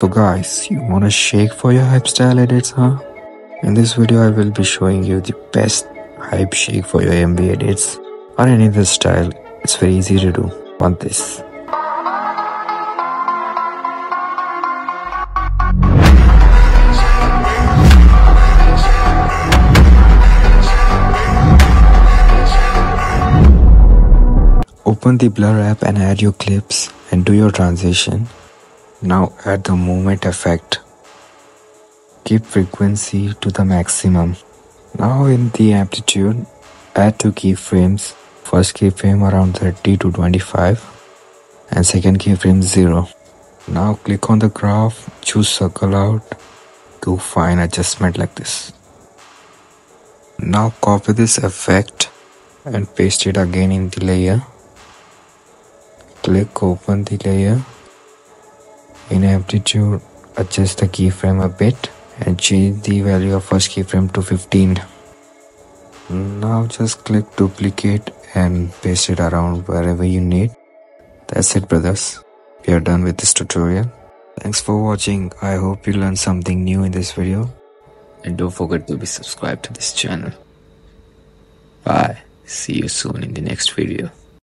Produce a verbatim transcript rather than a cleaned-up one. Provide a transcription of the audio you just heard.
So guys, you wanna shake for your hype style edits, huh? In this video I will be showing you the best hype shake for your M B edits or any other style. It's very easy to do. Want this? Open the Blurr app and add your clips and do your transition. Now add the movement effect. Keep frequency to the maximum. Now in the amplitude, add two keyframes. First keyframe around thirty to twenty-five and second keyframe zero. Now click on the graph, choose circle out, do fine adjustment like this. Now copy this effect and paste it again in the layer. Click open the layer. In amplitude, adjust the keyframe a bit and change the value of first keyframe to fifteen. Now just click duplicate and paste it around wherever you need. That's it, brothers. We are done with this tutorial. Thanks for watching. I hope you learned something new in this video. And don't forget to be subscribed to this channel. Bye. See you soon in the next video.